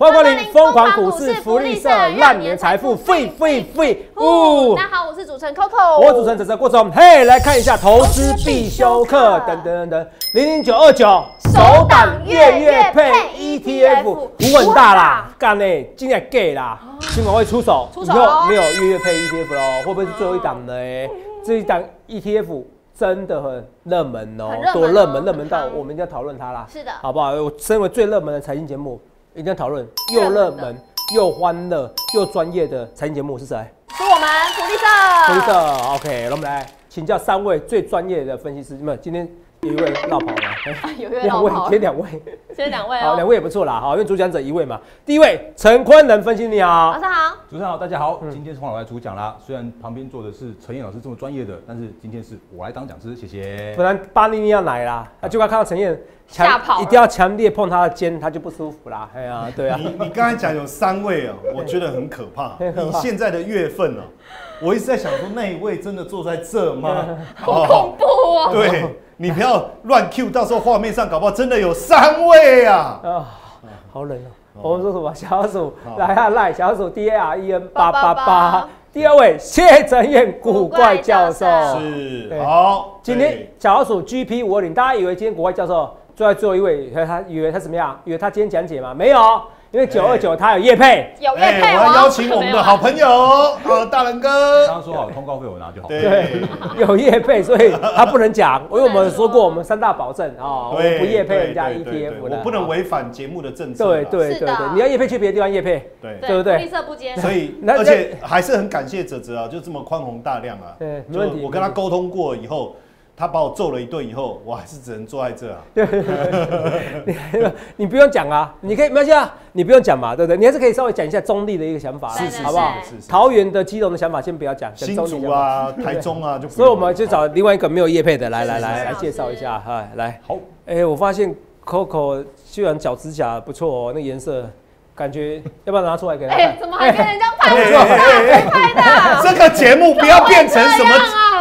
欢迎光临疯狂股市福利社，让你的财富飞飞飞！呜！大家好，我是主持人 Coco， 我主持人郭总。嘿，来看一下投资必修课，等等等等，00929首档月配 ETF， 股很大啦，干嘞，今天 gay 啦，今晚会出手，以后没有月配 ETF 喽，会不会是最后一档呢？这一档 ETF。 真的很热门哦，多热门，热门到我们一定要讨论它啦，是的，好不好？我身为最热门的财经节目，一定要讨论又热门又欢乐又专业的财经节目是谁？是我们福利社。福利社 ，OK， 那我们来请教三位最专业的分析师们。今天有一位绕跑了，有一位绕跑，先两位，先两位哦，两位也不错啦，好，因为主讲者一位嘛。第一位陈坤仁分析，你好，老师好，主持人好，大家好，今天是换我来主讲啦。虽然旁边坐的是陈彦老师这么专业的，但是今天是我来当讲师，谢谢。不然巴尼尼要来啦，就快看到陈彦。 吓跑！一定要强烈碰他的肩，他就不舒服啦。哎呀，对啊。你刚才讲有三位啊，我觉得很可怕。你现在的月份啊，我一直在想说那一位真的坐在这吗？好恐怖哦！对，你不要乱 Q， 到时候画面上搞不好真的有三位啊！啊，好冷啊！我们说什么？小鼠来啊赖，小鼠 DAREN888。第二位谢晨彦古怪教授是好，今天小鼠 GP520， 大家以为今天古怪教授？ 坐在最后一位，他以为他怎么样？以为他今天讲解吗？没有，因为929他有业配，有业配。我要邀请我们的好朋友，大仁哥。刚刚说好通告费我拿就好。对，有业配，所以他不能讲。因为我们说过，我们三大保证啊，我们不业配人家 ETF 的，我不能违反节目的政策。对对对对，你要业配去别的地方业配，对对不对？绿色不接。所以，而且还是很感谢哲哲啊，就这么宽宏大量啊。对，没问题。我跟他沟通过以后。 他把我揍了一顿以后，我还是只能坐在这啊。你不用讲啊，你可以没关系啊，你不用讲嘛，对不对？你还是可以稍微讲一下中立的一个想法，好不好？桃园的基隆的想法先不要讲，新竹啊、台中啊就。所以我们就找另外一个没有业配的来介绍一下，哎，来。好。哎，我发现 Coco 虽然脚指甲不错哦，那颜色。 感觉要不要拿出来给他看？怎么还跟人家拍的？拍的！这个节目不要变成什么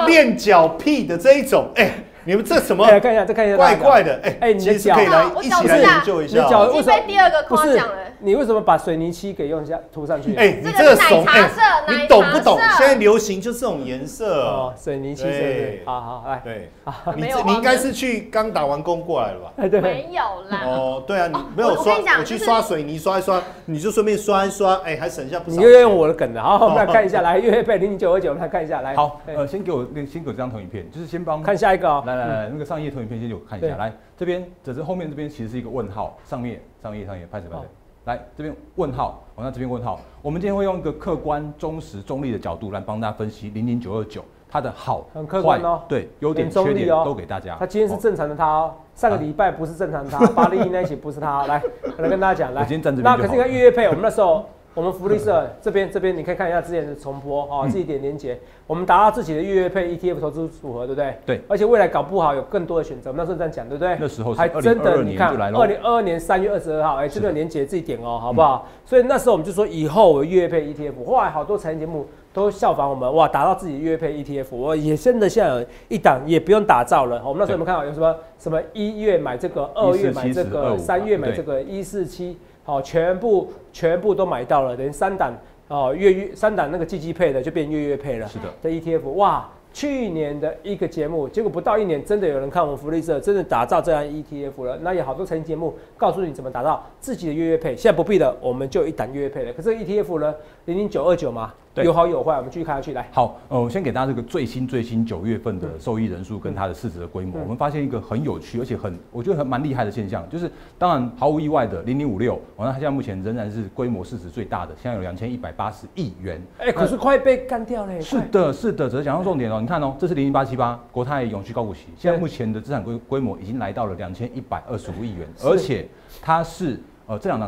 练脚癖的这一种。哎，你们这什么？看一下，再看一下，怪怪的。哎，你的脚可以来一起来研究一下。你脚为什么第二个夸奖了？你为什么把水泥漆给用下涂上去？哎，你这个怂！哎，你懂不懂？现在流行就这种颜色哦，水泥漆。对，好好来。对，你应该是去刚打完工过来了吧？哎，对，没有啦。哦，对啊，你没有刷，我去刷水泥刷一刷，你就顺便刷一刷，哎，还省下不少。你又用我的梗了，好，我们来看一下，来月配0929，我们来看一下，来。好，先给我这张投影片，就是先帮看下一个哦。来来来，那个上页投影片先给我看一下，来这边，只是后面这边其实是一个问号，上页，拍谁。 来这边问号，哦，那这边问号。我们今天会用一个客观、忠实、中立的角度来帮大家分析00929它的好、很客观哦，对，优点、缺点都给大家。他今天是正常的他哦，上个礼拜不是正常的他，801那一期不是他。来，我来跟大家讲，来，那可是你看月配，我们那时候我们福利社这边你可以看一下之前的重播哦，自己点连结，我们达到自己的月配 ETF 投资组合，对不对？对。而且未来搞不好有更多的选择，我们那时候这样讲，对不对？那时候还真的，你看，2022年3月22号，哎，这个连结自己点哦，好不好？所以那时候我们就说以后我月配 ETF， 后来好多财经节目。 都效仿我们哇，打造自己的月配 ETF， 我也真的现在有一档也不用打造了。我们那时候有没有看到有什么什么1月买这个，2月买这个，3月买这个，147，好，全部都买到了，等于3档哦，3档那个季季配的就变月配了。是的，的 ETF 哇，去年的一个节目，结果不到1年，真的有人看我们福利社，真的打造这样 ETF 了。那有好多财经节目告诉你怎么打造自己的月配，现在不必了，我们就有一档月配了。可是 ETF 呢，00929嘛。 有好有坏，我们继续看下去。来，好，我先给大家这个最新9月份的受益人数跟它的市值的规模。我们发现一个很有趣，而且我觉得蛮厉害的现象，就是当然毫无意外的0056，那它现在目前仍然是规模市值最大的，现在有2180亿元。哎，可是快被干掉了。是的，是的，只是讲到重点哦。你看哦，这是00878国泰永续高股息，现在目前的资产规模已经来到了2125亿元，而且它是这两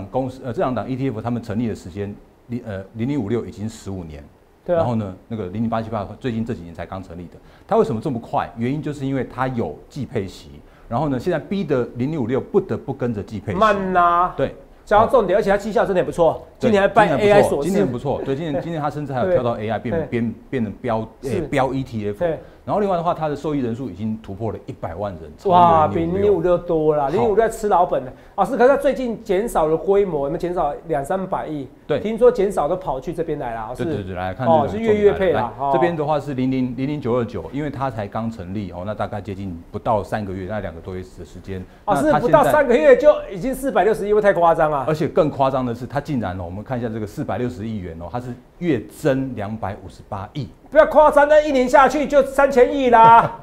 档 ETF 它们成立的时间。 0056已经15年，对啊、然后呢，那个00878最近这几年才刚成立的，它为什么这么快？原因就是因为它有季配息，然后呢，现在逼得0056不得不跟着季配息。慢呐、啊，对。讲到重点，而且它绩效真的也不错，今年还拜 AI 所赐，今年不错，对，今年它甚至还有跳到 AI 变成标 ETF， 然后另外的话，它的受益人数已经突破了100万人，哇，比0.56多了，0.56在吃老本的。老师，可是它最近减少了规模，有没有减少200-300亿？对，听说减少都跑去这边来了，对对对，来看哦，是月配啦，这边的话是00929，因为它才刚成立哦，那大概接近不到3个月，那2个多月的时间，老师不到3个月就已经460亿，太夸张了。 而且更夸张的是，它竟然哦，我们看一下这个460亿元哦，它是月增258亿。不要夸张，那一年下去就3000亿啦。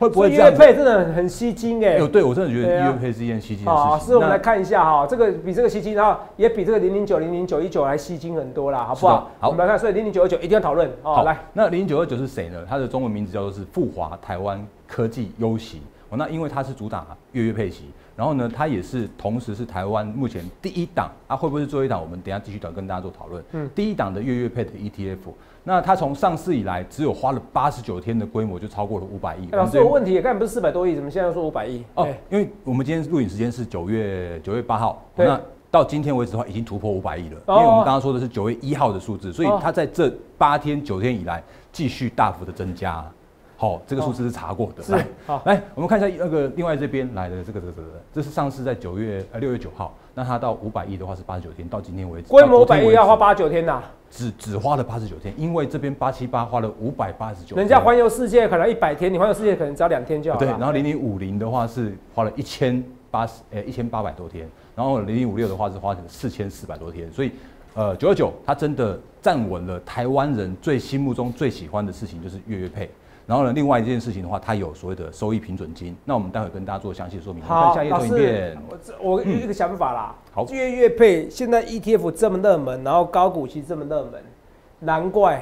会不会这样？月配真的很吸金哎。对，我真的觉得月配是一件吸金的事情。好，是我们来看一下哈，这个比这个吸金，然后也比这个00919还吸金很多啦，好不好？好，我们来看，所以00929一定要讨论哦。来，那00929是谁呢？它的中文名字叫做是富华台湾科技优息。 那因为它是主打月配息，然后呢，它也是同时是台湾目前第一档啊，会不会是最后一档？我们等一下继续跟大家做讨论。第一档的月配的 ETF， 那它从上市以来，只有花了89天的规模就超过了500亿。老师有问题，刚才不是400多亿，怎么现在又说500亿？哦，因为我们今天录影时间是9月8号，那到今天为止的话，已经突破500亿了。因为我们刚刚说的是9月1号的数字，所以它在这8天9天以来继续大幅的增加。 好，这个数字是查过的。是，好，来，我们看一下那个另外这边来的这个，这是上市在6月9号，那它到500亿的话是89天，到今天为止，规模500亿要花89天呐，只花了89天，因为这边878花了589，人家环游世界可能100天，你环游世界可能只要2天就好了。对，然后0050的话是花了1800多天，然后0056的话是花了4400多天，所以。 929，它真的站稳了台湾人最心目中最喜欢的事情就是月配。然后呢，另外一件事情的话，它有所谓的收益平准金。那我们待会跟大家做详细说明。好，下一段影片。我有一个想法啦。好，月配现在 ETF 这么热门，然后高股息这么热门，难怪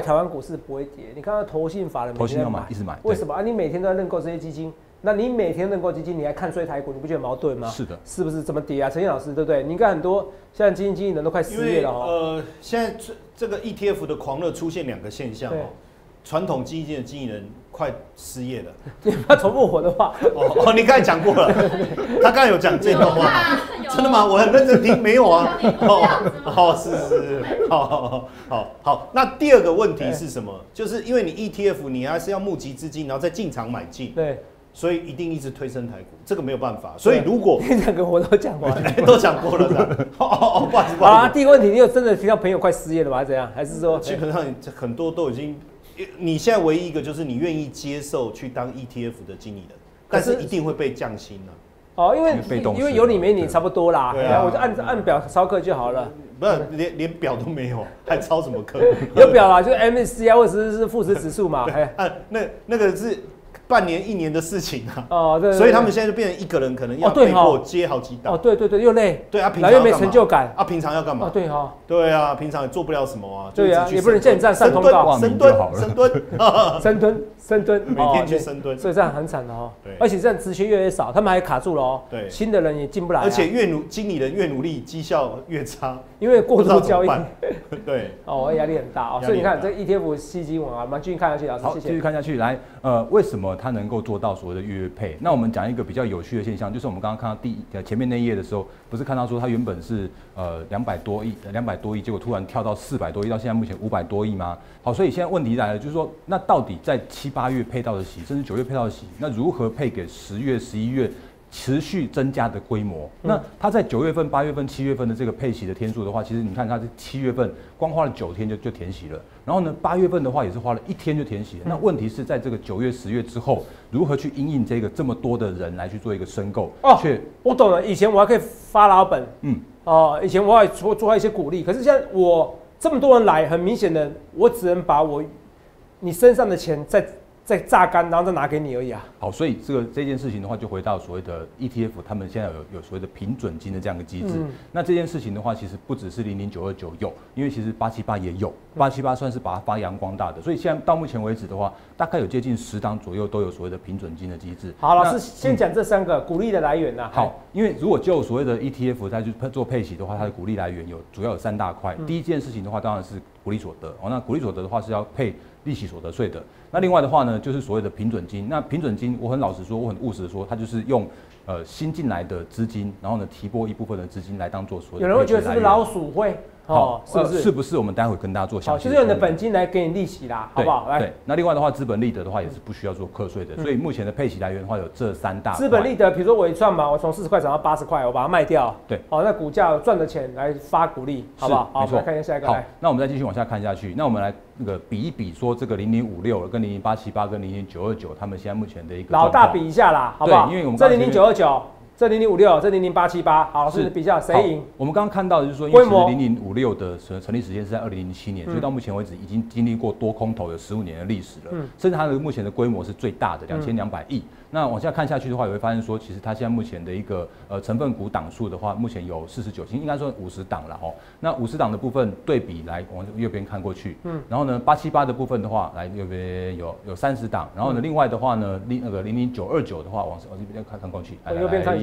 台湾股市不会跌。你看到投信法人每天要买，一直买，为什么啊？你每天都要认购这些基金。 那你每天认购基金，你还看衰台股，你不觉得矛盾吗？是的，是不是这么跌啊？陈彦老师，对不对？你应该很多现在基金经理人都快失业了哦。现在这个 ETF 的狂热出现2个现象哦，传统基金的经理人快失业了。你不要重复我的话。哦，你刚才讲过了，他刚才有讲这段话。真的吗？我很认真听，没有啊。哦，是，好。那第2个问题是什么？就是因为你 ETF， 你还是要募集资金，然后再进场买进。对。 所以一定一直推升台股，这个没有办法。所以如果2个我都讲完了，都讲过了的。哦，不好意思。好啊，第一个问题，你有真的听到朋友快失业了吗？还是怎样？还是说基本上很多都已经，你现在唯一一个就是你愿意接受去当 ETF 的经理人，但是一定会被降薪了。哦，因为有你没你差不多啦。对啊，我就按表操课就好了。不是，连表都没有，还操什么课？有表啦，就是 MSC 啊，或者是富时指数嘛。哎，那个是。 半年1年的事情啊，哦，对，所以他们现在就变成一个人可能要被迫接好几档，哦，对，又累，对啊，然后又没成就感啊，平常要干嘛？对哈，对啊，平常也做不了什么啊，对啊，也不能叫你站上通道，深蹲，每天去深蹲，所以这样很惨的哦，对，而且这样职缺越来越少，他们还卡住了哦，对，新的人也进不来，而且经理人越努力，绩效越差，因为过度交易，对，哦，压力很大哦，所以你看这 ETF 吸金网啊，我们继续看下去，老师，好，继续看下去，来，为什么？ 它能够做到所谓的月配，那我们讲一个比较有趣的现象，就是我们刚刚看到前面那一页的时候，不是看到说它原本是200多亿，结果突然跳到400多亿，到现在目前500多亿吗？好，所以现在问题来了，就是说那到底在7、8月配到的息，甚至9月配到的息，那如何配给10月、11月？ 持续增加的规模，那它在9月份、8月份、7月份的这个配息的天数的话，其实你看它是7月份光花了9天就填息了，然后呢8月份的话也是花了1天就填息了。那问题是在这个9月、10月之后，如何去因应这个这么多的人来去做一个申购？哦，我懂了，以前我还可以发老本，以前我还做一些鼓励，可是现在我这么多人来，很明显的我只能把你身上的钱再榨干，然后再拿给你而已啊。好，所以这件事情的话，就回到所谓的 ETF， 他们现在有所谓的平准金的这样一个机制。那这件事情的话，其实不只是00929有，因为其实878也有，878算是把它发扬光大的。所以现在到目前为止的话，大概有接近10档左右都有所谓的平准金的机制。好，老师先讲这3个股利的来源呐。好，因为如果就所谓的 ETF 再去做配息的话，它的股利来源主要有3大块。第一件事情的话，当然是股利所得哦。那股利所得的话是要配利息所得税的。那另外的话呢，就是所谓的平准金。那平准金，我很老实说，我很务实的说，它就是用新进来的资金，然后呢提拨一部分的资金来当做所有人会觉得是不是老鼠会？好，是不是？是不是？我们待会跟大家做详细。就是用你的本金来给你利息啦，好不好？对。那另外的话，资本利得的话也是不需要做课税的，所以目前的配息来源的话有这三大。资本利得，比如说我一串嘛，我从40块涨到80块，我把它卖掉。对。好，那股价赚的钱来发股利，好不好？好，来看一下下一个。好，那我们再继续往下看下去。那我们来那个比一比，说这个0056跟00878跟00929，他们现在目前的一个老大比一下啦，好不好？对，因为我们这00929。这0056，这00878，好，是比较谁赢？我们刚刚看到的就是说，因为0056的成立时间是在2007年，所以到目前为止已经经历过多空头有15年的历史了，甚至它的目前的规模是最大的2200亿。那往下看下去的话，也会发现说，其实它现在目前的一个成分股档数的话，目前有49，应该说50档了哦。那50档的部分对比来往右边看过去，然后呢878的部分的话，来右边有30档，然后呢另外的话呢00929的话往这边看过去，右边看。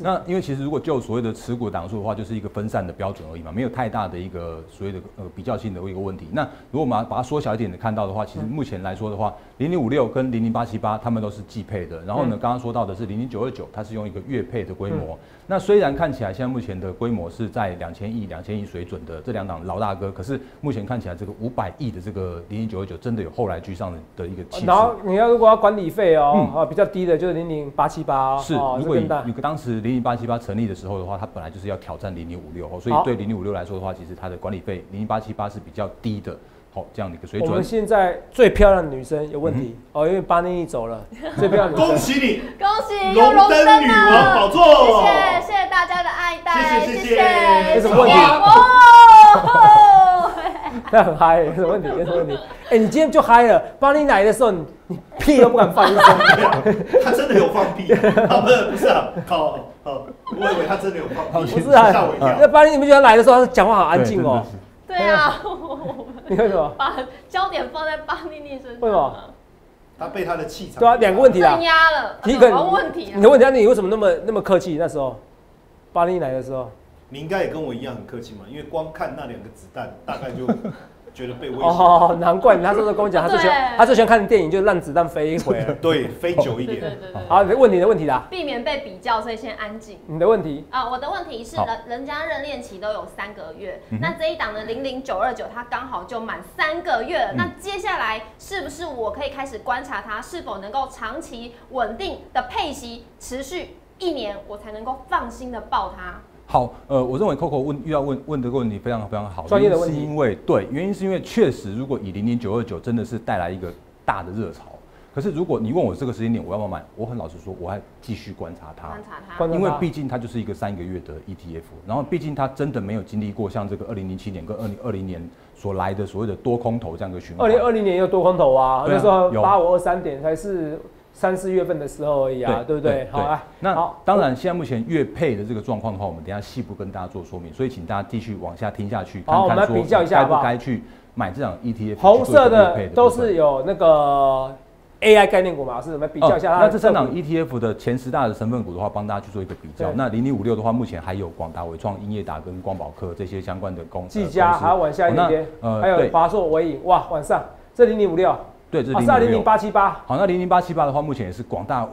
那因为其实如果就所谓的持股档数的话，就是一个分散的标准而已嘛，没有太大的一个所谓的比较性的一个问题。那如果我们把它缩小一点的看到的话，其实目前来说的话，0056跟00878他们都是季配的。然后呢，刚刚说到的是00929，它是用一个月配的规模。那虽然看起来现在目前的规模是在2000亿水准的这两档老大哥，可是目前看起来这个500亿的这个00929真的有后来居上的一个气势。然后你要如果要管理费哦，比较低的就是00878，是如果有。当时00878成立的时候的话，它本来就是要挑战0056哦，所以对0056来说的话，其实它的管理费00878是比较低的，好这样的一个水准。我们现在最漂亮的女生有问题哦，因为801走了，最漂亮的女生。恭喜你，恭喜荣登女王宝座，谢谢大家的爱戴，谢谢。有什么问题？哦，那很嗨，有什么问题？有什么问题？哎，你今天就嗨了，801来的时候。屁都不敢放一声，他真的有放屁，不是啊，好，我以为他真的有放屁，不是啊，吓我一跳。那801你们觉得来的时候，他讲话好安静哦。对啊，你为什么把焦点放在801身上？为什么？他被他的气场对啊，两个问题啊，镇压了。第一个问题，你的问题，你为什么那么客气？那时候801来的时候，你应该也跟我一样很客气嘛，因为光看那两个子弹，大概就。觉得被威胁哦，难怪你他说跟我讲，他最喜欢看的电影就是让子弹飞一回，对，飞久一点。对。好，问你的问题啦，避免被比较，所以先安静。你的问题啊，我的问题是人家认恋期都有3个月，那这一档的00929它刚好就满3个月了，那接下来是不是我可以开始观察它是否能够长期稳定的配息，持续1年，我才能够放心的抱它？好，我认为 Coco 问这个问题非常非常好，专业的问题，原因是因为确实，如果以00929真的是带来一个大的热潮，可是如果你问我这个时间点我要不要买，我很老实说，我还继续观察它，因为毕竟它就是一个3个月的 ETF， 然后毕竟它真的没有经历过像这个2007年跟2020年。所来的所谓的多空头这样一个循环，2020年又多空头啊，那时候8523点才是。3、4月份的时候而已啊，对不对？好啊，那当然，现在目前月配的这个状况的话，我们等一下细部跟大家做说明，所以请大家继续往下听下去，好，我们比较一下，该不该去买这档 ETF？ 红色的都是有那个 AI 概念股嘛，是我们比较一下。那这3档 ETF 的前10大的成分股的话，帮大家去做一个比较。那0056的话，目前还有广达、伟创、英业达跟光宝科这些相关的公司，技嘉还要往下一点，还有华硕、微影，哇，往上，这0056。对，这是00878。好，那00878的话，目前也是广达、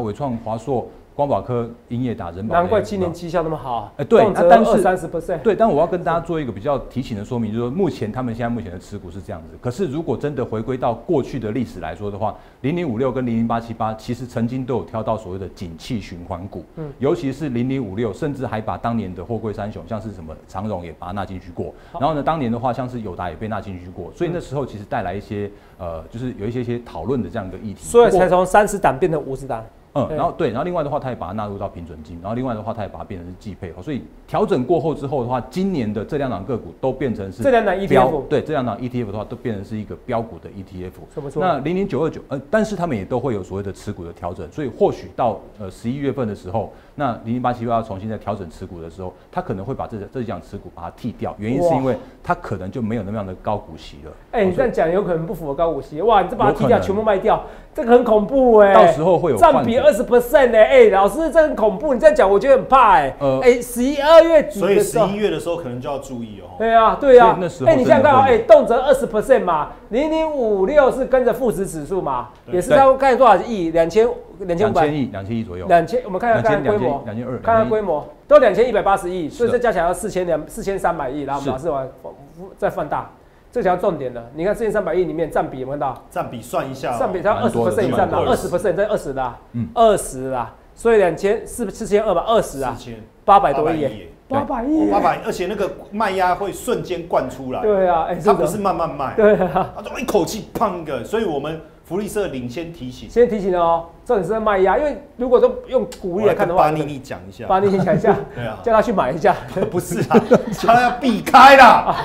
伟创、华硕、光宝科、英业达、人保。难怪今年绩效那么好。哎，对，但是20-30%。对，但我要跟大家做一个比较提醒的说明，就是说，他们现在目前的持股是这样子。可是，如果真的回归到过去的历史来说的话，0056跟00878其实曾经都有挑到所谓的景气循环股，尤其是0056，甚至还把当年的货柜三雄，像是什么长荣也把它纳进去过。然后呢，当年的话，像是友达也被纳进去过，所以那时候其实带来一些。就是有一些讨论的这样一个议题，所以才从30档变成50档。然后另外的话，他也把它纳入到平准金，然后另外的话，他也把它变成是季配，所以调整过后之后的话，今年的这2档个股都变成是这两档 ETF 的话，都变成是一个标股的 ETF。那00929，但是他们也都会有所谓的持股的调整，所以或许到11月份的时候，那00878要重新再调整持股的时候，他可能会把这几档持股把它剔掉，原因是因为他可能就没有那么样的高股息了。哎，你这样讲有可能不符合高股息，哇，你这把它剔掉，全部卖掉，这个很恐怖哎，到时候会有占比。20% 呢？哎，老师这很恐怖，你这样讲我觉得很怕哎。哎，11、12月底的时候，所以11月的时候可能就要注意哦。对啊，对啊。哎，你想看哦，哎，动辄20% 嘛，0056是跟着富时指数嘛，也是它看多少亿，2500亿左右。我们看看看规模，2200，看看规模都2180亿，所以这加起来要4300亿，然后我们老师玩再放大。这条重点的，你看4300亿里面占比有没有看到？占比算一下、哦，占比它20% 以上啦，20% 在20的、啊，20啦，所以4200吧，20啊，800多亿，800亿，800，而且那个卖压会瞬间灌出来，对啊，它不是慢慢卖，对啊，它就一口气砰个，所以我们福利社领先提醒，先提醒哦，重点是卖压，因为如果都用股利来看的话，巴尼尼讲一下，对啊，叫他去买一下，不是啊，叫他要避开啦。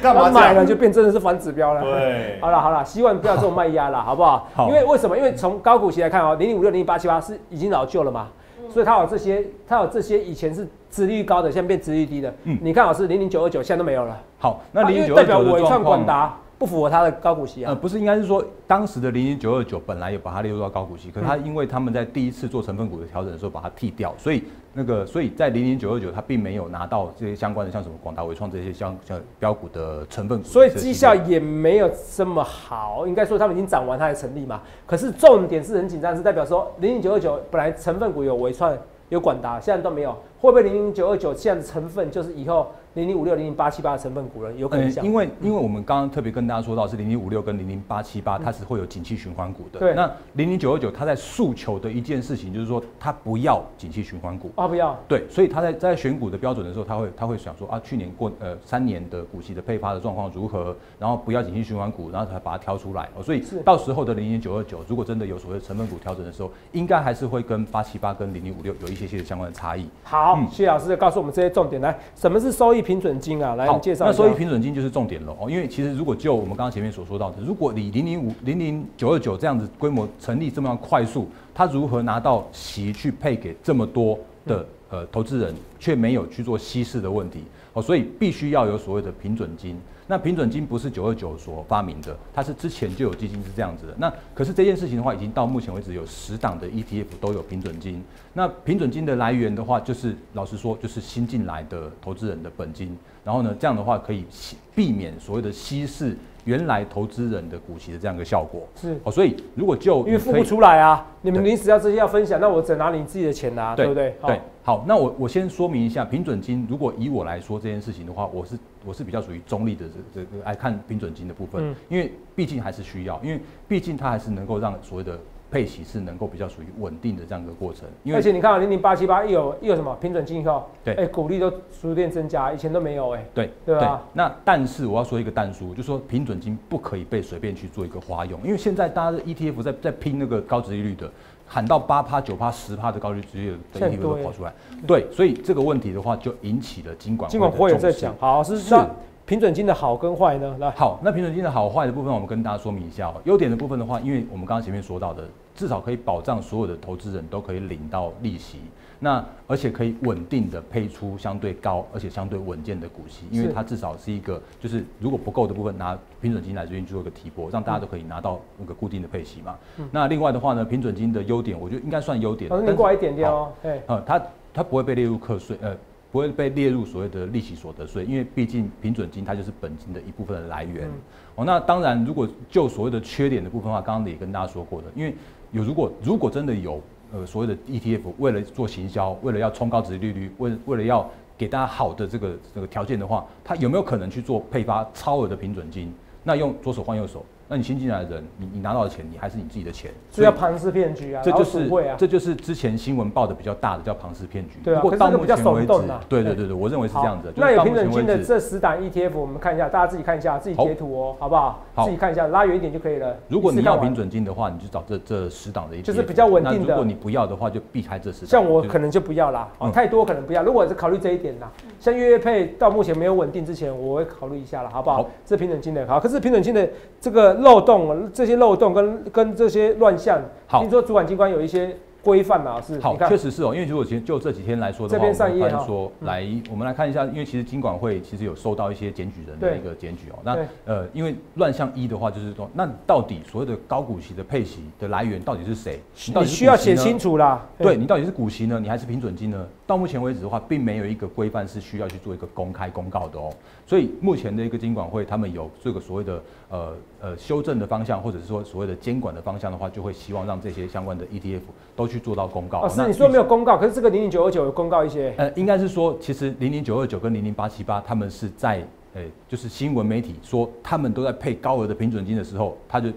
干嘛买了就变真的是反指标了？对，好了好了，希望不要这种卖压了，好不好？因为为什么？因为从高股息来看哦，0056、007878是已经老旧了嘛，所以它有这些，以前是殖利率高的，现在变殖利率低的。你看老师00929现在都没有了。好，那00929代表伟创、广达不符合它的高股息啊。不是，应该是说当时的00929本来也把它列入到高股息，可是它因为他们在第一次做成分股的调整的时候把它剔掉，所以。那个，所以在00929，它并没有拿到这些相关的，像什么广达、伟创这些像标股的成分股，所以绩效也没有这么好。应该说他们已经涨完，它才成立嘛。可是重点是很紧张，是代表说00929本来成分股有伟创、有广达，现在都没有。会不会00929这样的成分就是以后0056、007878的成分股了？有可能想、因为我们刚刚特别跟大家说到是0056跟00878，它是会有景气循环股的。对，那00929它在诉求的一件事情就是说，它不要景气循环股。啊，不要。对，所以他在选股的标准的时候，他会想说啊，去年过3年的股息的配发的状况如何，然后不要景气循环股，然后才把它挑出来。哦，所以到时候的00929如果真的有所谓成分股调整的时候，应该还是会跟878跟0056有一些相关的差异。好，谢老师告诉我们这些重点。来，什么是收益平准金啊？来，我们介绍一下。那收益平准金就是重点了哦，因为其实如果就我们刚刚前面所说到的，如果你00929这样子规模成立这么快速，它如何拿到息去配给这么多的投资人，却没有去做稀释的问题哦，所以必须要有所谓的平准金。那平准金不是929所发明的，它是之前就有基金是这样子的。那可是这件事情的话，已经到目前为止有10档的 ETF 都有平准金。那平准金的来源的话，就是老实说，就是新进来的投资人的本金。然后呢，这样的话可以避免所谓的稀释原来投资人的股息的这样一个效果。是哦，所以如果就因为付不出来啊，你们临时要这些要分享，那我只拿你自己的钱啊， 对不对？对。好，那我先说明一下平准金。如果以我来说这件事情的话，我是比较属于中立的这个来看平准金的部分，因为毕竟还是需要，因为毕竟它还是能够让所谓的配息是能够比较属于稳定的这样一个过程。因为而且你看00878一有什么平准金以后，对，哎，股利都逐渐增加，以前都没有哎。对，对吧？那但是我要说一个但书，就是说平准金不可以被随便去做一个花用，因为现在大家的 ETF 在拼那个高殖利率的。喊到8%、9%、10%的高利率的 ETF 都跑出来，对，所以这个问题的话就引起了金管会有在讲，好是平准金的好跟坏呢？来，好，那平准金的好坏的部分，我们跟大家说明一下哦。优点的部分的话，因为我们刚刚前面说到的，至少可以保障所有的投资人都可以领到利息，那而且可以稳定的配出相对高而且相对稳健的股息，因为它至少是一个就是如果不够的部分拿平准金来这边做一个提拨，让大家都可以拿到那个固定的配息嘛。那另外的话呢，平准金的优点我觉得应该算优点，能过来一点点哦。它不会被列入课税，不会被列入所谓的利息所得税，因为毕竟平准金它就是本金的一部分的来源。哦，那当然，如果就所谓的缺点的部分的话，刚刚也跟大家说过的，因为有如果真的有所谓的 ETF 为了做行销，为了要冲高殖利率，为了要给大家好的这个条件的话，它有没有可能去做配发超额的平准金？那用左手换右手，那你新进来的人，你拿到的钱，你还是你自己的钱，所以要庞氏骗局啊，这就是之前新闻报的比较大的叫庞氏骗局。对啊，可是这个比较手动啊。对，我认为是这样子。那有平准金的这10档 ETF， 我们看一下，大家自己看一下，自己截图哦，好不好？自己看一下，拉远一点就可以了。如果你要平准金的话，你就找这10档的 ETF， 就是比较稳定的。如果你不要的话，就避开这10档。像我可能就不要啦，太多可能不要。如果是考虑这一点啦，像月配到目前没有稳定之前，我会考虑一下啦，好不好？这平准金的好，可是平准金的这个漏洞，这些漏洞跟这些乱象，听说主管机关有一些规范嘛，是好，确实是哦。因为如果就这几天来说的话，我们说来，我们来看一下，因为其实金管会其实有收到一些检举人的一个检举哦。那因为乱象一的话，就是说，那到底所谓的高股息的配息的来源到底是谁？你需要写清楚啦。对，你到底是股息呢，你还是平准金呢？到目前为止的话，并没有一个规范是需要去做一个公开公告的哦。所以目前的一个金管会，他们有这个所谓的修正的方向，或者是说所谓的监管的方向的话，就会希望让这些相关的 ETF 都去做到公告。是你说没有公告，可是这个00929有公告一些。应该是说，其实00929跟00878他们是在就是新闻媒体说他们都在配高额的平准金的时候，他就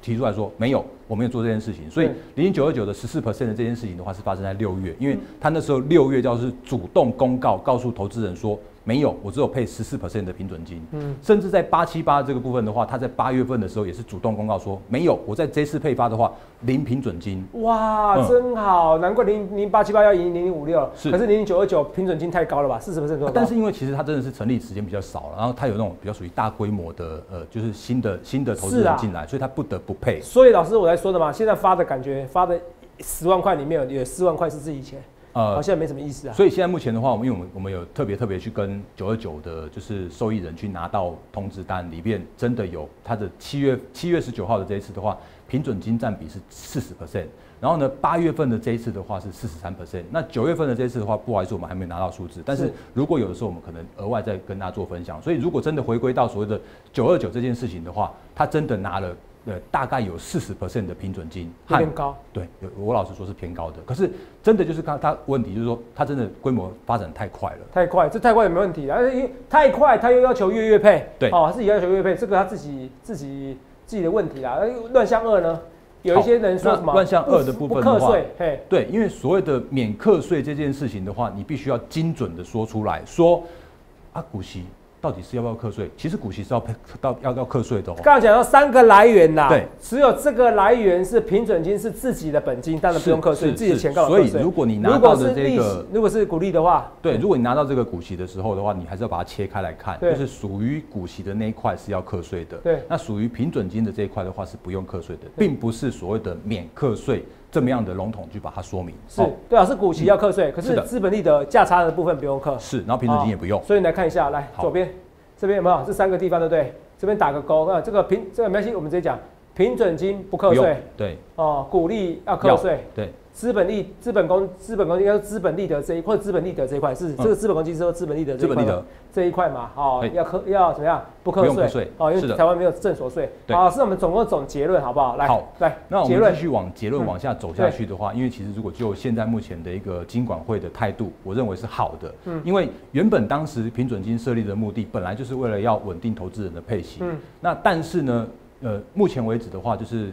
提出来说没有，我没有做这件事情。所以00929的14% 的这件事情的话，是发生在6月，因为他那时候6月就是主动公告，告诉投资人说。没有，我只有配14% 的平准金。甚至在878这个部分的话，他在8月份的时候也是主动公告说，没有，我在这次配发的话零平准金。哇，真好，难怪00878要赢0056，可是00929平准金太高了吧，40%多。但是因为其实它真的是成立时间比较少了，然后它有那种比较属于大规模的就是新的投资人进来，所以它不得不配。所以老师我才说的嘛，现在发的感觉，发的10万块里面有4万块是自己钱。好像没什么意思啊。所以现在目前的话，我们有特别去跟929的，就是受益人去拿到通知单，里面真的有他的7月19号的这一次的话，平准金占比是 40%， 然后呢8月份的这一次的话是 43%， 那9月份的这一次的话，不好意思我们还没有拿到数字，但是如果有的时候我们可能额外再跟大家做分享。所以如果真的回归到所谓的929这件事情的话，他真的拿了。大概有 40% 的平准金，偏高。对，我老实说是偏高的。可是真的就是它问题就是说，它真的规模发展太快了。太快，这太快也没问题啊，因为太快它又要求月配，对，哦，自己要求月配，这个他自己的问题啦。乱象二呢？有一些人说什么乱象二的部分的话，对，因为所谓的免课税这件事情的话，你必须要精准的说出来，说啊股息。到底是要不要课税？其实股息是要课税的哦。刚才讲到3个来源啦，对，只有这个来源是平准金，是自己的本金，当然不用课税，自己的钱干嘛课税？所以如果你拿到的这个，如果是股利的话，对，如果你拿到这个股息的时候的话，你还是要把它切开来看，就是属于股息的那一块是要课税的，对，那属于平准金的这一块的话是不用课税的，并不是所谓的免课税。这么样的笼统去把它说明，是对啊，是股息要课税，可是资本利得价差的部分不用课，是，然后平准金也不用。所以你来看一下，来左边这边有没有这3个地方，对不对？这边打个勾，那这个没关系，我们直接讲平准金不课税，对哦，股利要课税，对，资本公积应该是资本利得这一块是这个资本公积之后资本利得这一块嘛，哦，要怎么样不课税？哦，因为台湾没有正所税。好，是我们总共总结论好不好？来，好，来，那我们继续往结论往下走下去的话，因为其实如果就现在目前的一个金管会的态度，我认为是好的，因为原本当时平准金设立的目的本来就是为了要稳定投资人的配息，那但是呢，目前为止的话，就是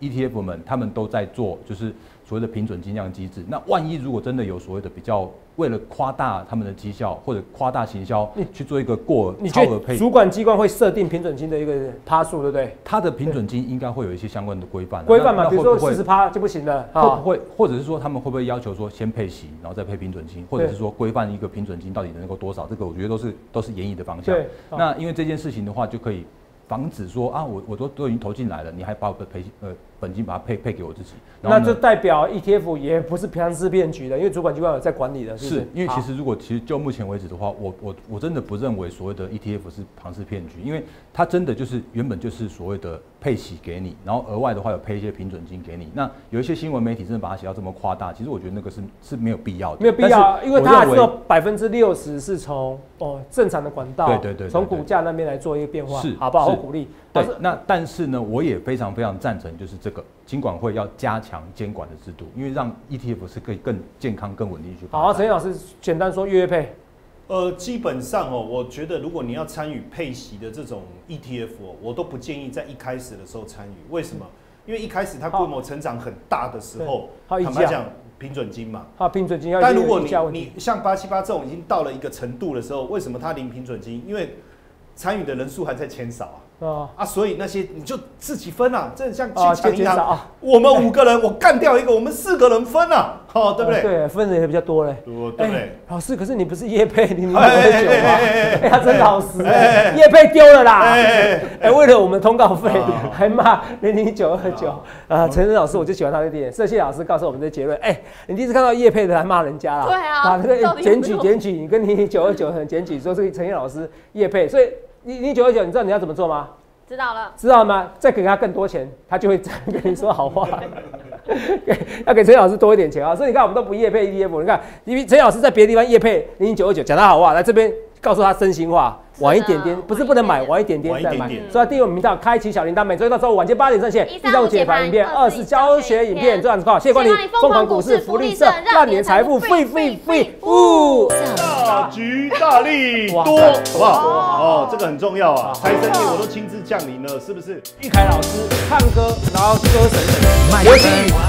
ETF 们他们都在做，就是所谓的平准金这样的机制。那万一如果真的有所谓的比较，为了夸大他们的绩效或者夸大行销，去做一个过超额配，主管机关会设定平准金的一个趴数，对不对？它的平准金应该会有一些相关的规范。规范嘛，比如说40%就不行了，会不会？或者是说他们会不会要求说先配息，然后再配平准金，或者是说规范一个平准金到底能够多少？这个我觉得都是研议的方向。那因为这件事情的话，就可以。防止说啊，我都已经投进来了，你还把我的本金把它配给我自己，那就代表 ETF 也不是偏私骗局的，因为主管机关有在管理的。是因为其实如果就目前为止的话，我真的不认为所谓的 ETF 是庞氏骗局，因为它真的就是原本就是所谓的配息给你，然后额外的话有配一些平准金给你。那有一些新闻媒体真的把它写到这么夸大，其实我觉得那个是没有必要的，没有必要，因为它还是有60%是从正常的管道，对，从股价那边来做一个变化，好不好？鼓励。对，那但是呢，我也非常非常赞成，就是这个金管会要加强监管的制度，因为让 ETF 是更健康、更稳定去。好，陈毅老师简单说月配。基本上哦，我觉得如果你要参与配息的这种 ETF 哦，我都不建议在一开始的时候参与。为什么？因为一开始它规模成长很大的时候，坦白讲，平准金嘛，平准金要。但如果你像878这种已经到了一个程度的时候，为什么它零平准金？因为参与的人数还在减少啊。哦、啊，所以那些你就自己分啊，这像去抢银行，啊、我们5个人，我干掉一个，我们4个人分啊，哦，对不对？对，分人也比较多嘞，对不对？老师，可是你不是业配，你喝酒吗？哎，他真老实，业配丢了啦，哎，为了我们通告费还骂00929啊，陈老师我就喜欢他这点，社系老师告诉我们的结论，哎，你第一次看到业配的还骂人家啦，对啊，把那个检举，你跟00929很检举，说这个陈老师业配，所以。00929，你知道你要怎么做吗？知道了，知道吗？再给他更多钱，他就会再跟你说好话。要给陈老师多一点钱啊！所以你看，我们都不业配 EDF， 你看，因为陈老师在别的地方业配00929，讲他好话，来这边告诉他真心话。晚一点点，不是不能买，晚一点点再买。所以订阅我们频道，开启小铃铛，每周一到周五晚间8点上线。135解盘影片，2是教学影片，这样子好。谢谢光临疯狂股市福利社，让你的财富飞飞飞！呜，大吉大利多，好不好？哦，这个很重要啊！财神爷我都亲自降临了，是不是？玉凯老师唱歌，然后歌神神，买就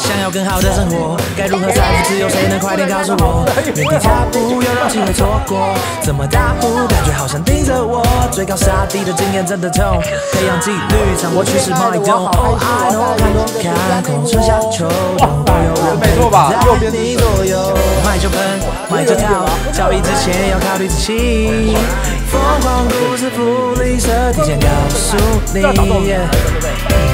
想要更好的生活，该如何财富自由？谁能快点告诉我？原地踏步，又让机会错过。怎么大步？感觉好像盯着我。追高杀低的经验真的痛，培养纪律，掌握趋势脉动。Oh I know， 看空春夏秋冬都有人陪在你左右。买就喷。 买就跳，交易之前要考虑仔细。疯狂股市福利社，提前告诉你。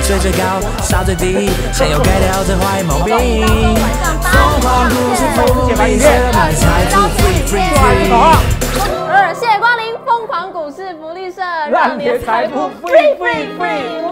追最高，杀最低，想要改掉这坏毛病。疯狂股市福利社，买财富 free free free。谢谢光临疯狂股市福利社，让你的财富 free free free。